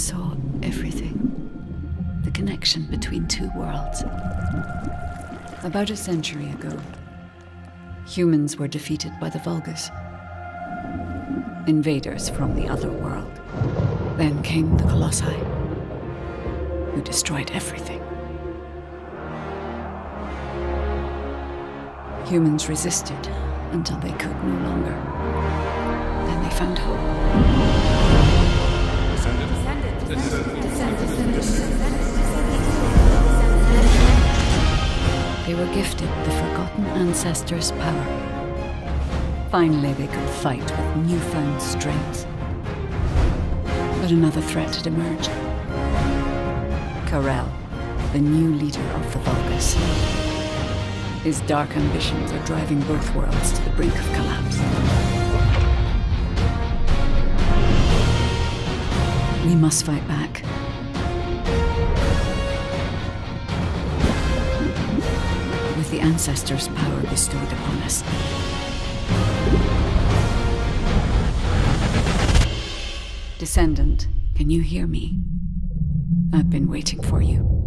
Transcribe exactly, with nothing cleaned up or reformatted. saw everything. The connection between two worlds. About a century ago, humans were defeated by the Vulgus. Invaders from the other world. Then came the Colossi, who destroyed everything. Humans resisted until they could no longer. Then they found hope. Descended. Descended. Descended. Descended. Descended. Descended. They were gifted the forgotten ancestors' power. Finally, they could fight with newfound strength. But another threat had emerged. Karel, the new leader of the Vulgus. His dark ambitions are driving both worlds to the brink of collapse. We must fight back. With the ancestors' power bestowed upon us. Descendant, can you hear me? I've been waiting for you.